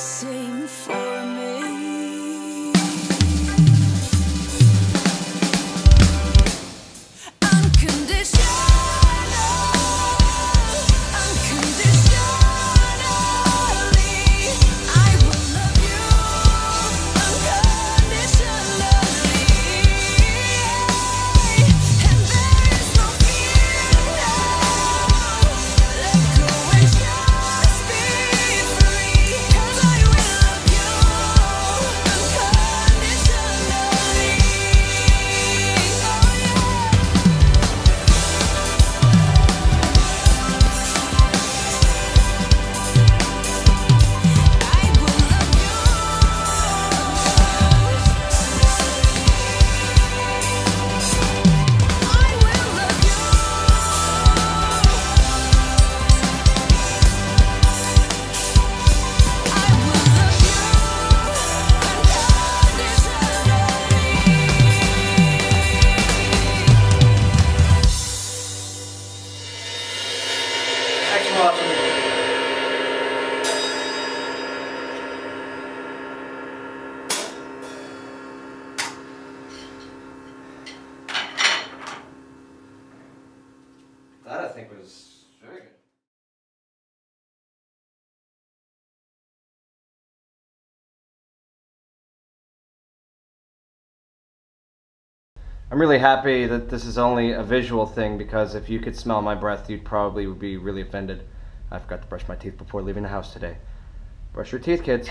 sing for me. Unconditional. That I think was very good. I'm really happy that this is only a visual thing, because if you could smell my breath, you'd probably be really offended. I forgot to brush my teeth before leaving the house today. Brush your teeth, kids.